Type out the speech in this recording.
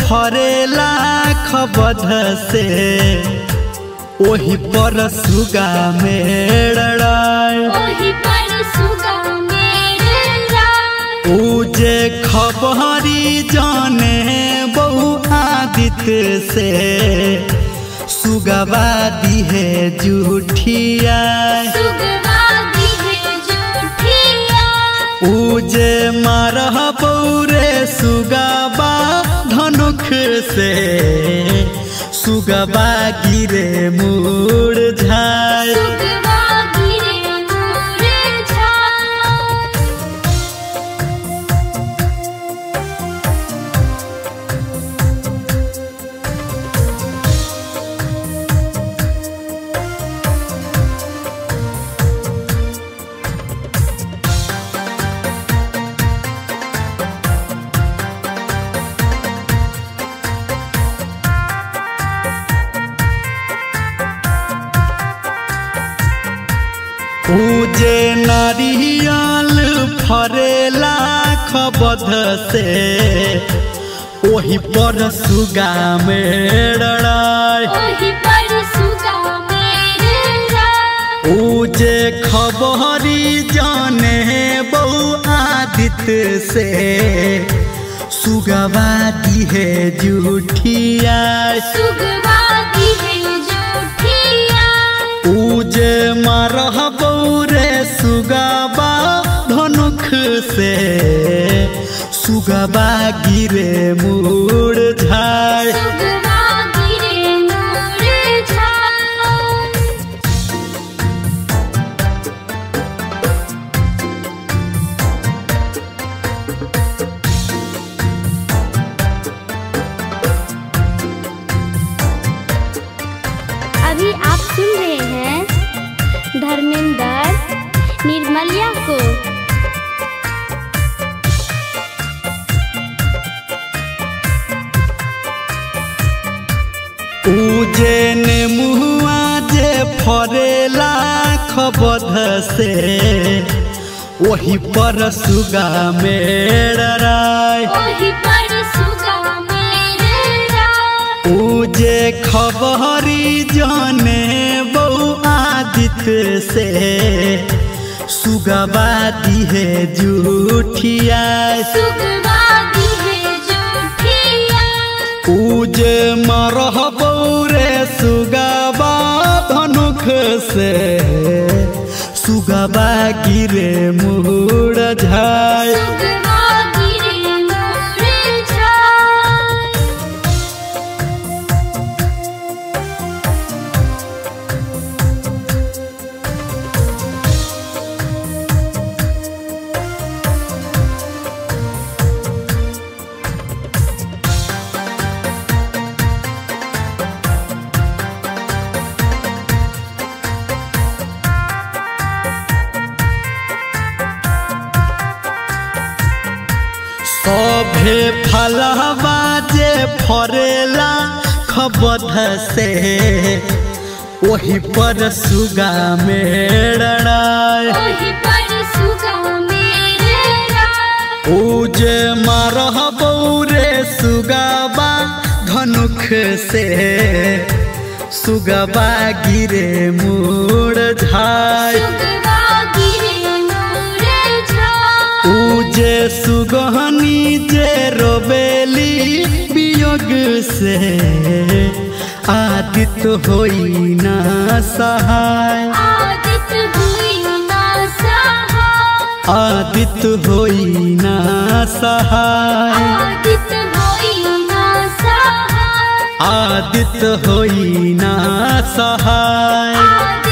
फरे लाख बध से ओही पर सुगा मेड़राय उजे खबरी जाने बहु आदित्य से सुगवा दिहे झूठिया उजे मारह पौरे सुगवा धनुख से सुगवा गिरे मूड़ झाय उजे नारियल फरे लाख बध से ओही पर सुगा मेड़राय उजे खबरी जाने बहु आदित्य से सुगवा दिहे झूठिया उजे मारह बौरे सुगवा धनुख से सुगवा गिरे मूड़ झाय अभी आप सुन रहे हैं धर्मेंद्र निर्मलिया को। उजे ने मुआ जे फरे लाख बध से वही पर सुगा मेड़राय उजे खबरी जाने बहु आदित्य से सुगवा दिहे झूठिया उजे मरह बौरे सुगवा धनुख से सुगवा गिरे मूड़ झाय सभे फलहवा जे फरेला खबध से वही पर सुगा मेड़राय उजे मारह बौरे सुगवा धनुख से सुगवा गिरे मूड़ झाय उजे सुगहनी जे रोबेली वियोग से आदित्य होई ना सहाय आदित्य होई ना सहाय आदित्य होई ना सहाय।